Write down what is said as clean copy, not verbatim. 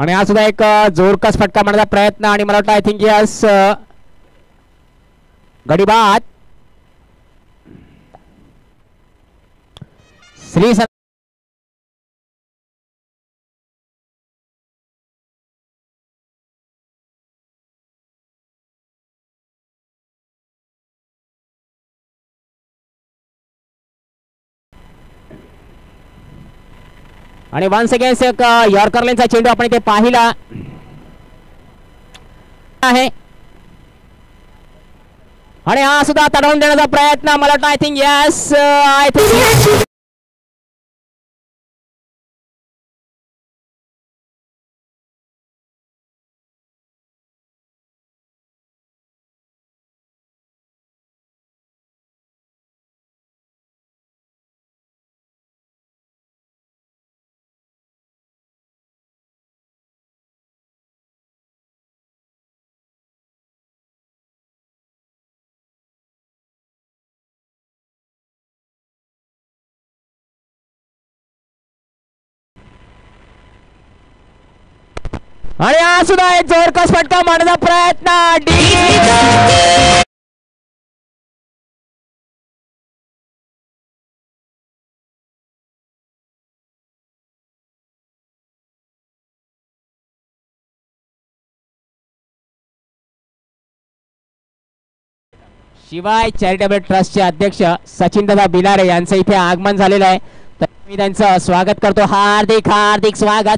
आणि हा सुद्धा एक जोरकस फटका मारण्याचा प्रयत्न आणि मला वाटतं आय थिंक यस गडीबाद श्री आणि वन्स अगेन्स्ट एक यॉर्कर लेनचा चेंडू आपण इथे पाहिला आहे आणि हा सुद्धा तडवून देण्याचा प्रयत्न मला वाटतं आय थिंक अरे हा सुद्धा एक जोरकस फटका मारण्याचा प्रयत्न डी शिवाय चॅरिटेबल ट्रस्टचे अध्यक्ष सचिन दादा बिलारे यांचं इथे आगमन झालेलं आहे, तर मी त्यांचं स्वागत करतो. हार्दिक हार्दिक स्वागत.